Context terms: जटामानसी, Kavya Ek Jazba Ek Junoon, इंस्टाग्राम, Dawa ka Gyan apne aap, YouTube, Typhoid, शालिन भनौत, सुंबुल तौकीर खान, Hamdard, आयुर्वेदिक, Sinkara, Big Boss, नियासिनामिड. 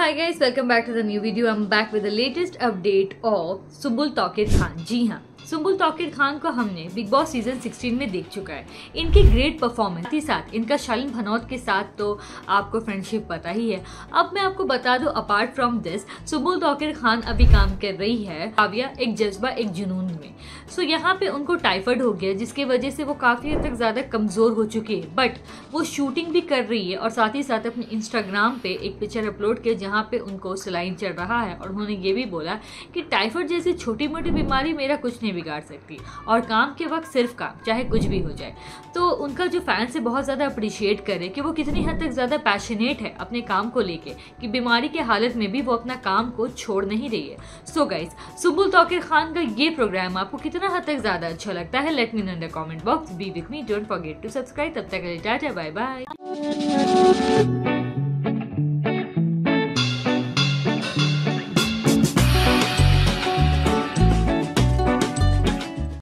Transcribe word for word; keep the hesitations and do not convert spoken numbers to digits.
Hi guys, welcome back to the new video. I am back with the latest update of सुंबुल तौकीर खान। जी हाँ, सुंबुल तौकीर खान को हमने big boss season sixteen में देख चुका है। इनके ग्रेट परफॉर्मेंस साथ ही साथ इनका शालिन भनौत के साथ तो आपको फ्रेंडशिप पता ही है। अब मैं आपको बता दूं, apart from this सुंबुल तौकीर खान अभी काम कर रही है काव्या एक जज्बा एक जुनून में। सो so, यहाँ पे उनको टाइफाइड हो गया, जिसकी वजह से वो काफ़ी हद तक ज़्यादा कमज़ोर हो चुकी है। बट वो शूटिंग भी कर रही है और साथ ही साथ अपने इंस्टाग्राम पे एक पिक्चर अपलोड किया जहाँ पे उनको सलाइन चल रहा है और उन्होंने ये भी बोला कि टाइफाइड जैसी छोटी मोटी बीमारी मेरा कुछ नहीं बिगाड़ सकती और काम के वक्त सिर्फ काम, चाहे कुछ भी हो जाए। तो उनका जो फैंस है बहुत ज़्यादा अप्रिशिएट करे कि वो कितनी हद तक ज़्यादा पैशनेट है अपने काम को लेके, कि बीमारी के हालत में भी वो अपना काम को छोड़ नहीं रही है। सो गाइज, सुंबुल तौकीर खान का ये प्रोग्राम आपको कितना हद तक ज़्यादा अच्छा लगता है? Let me know in the comment box. Be with me, don't forget to subscribe. तब तक के लिए टाटा, बाय बाय।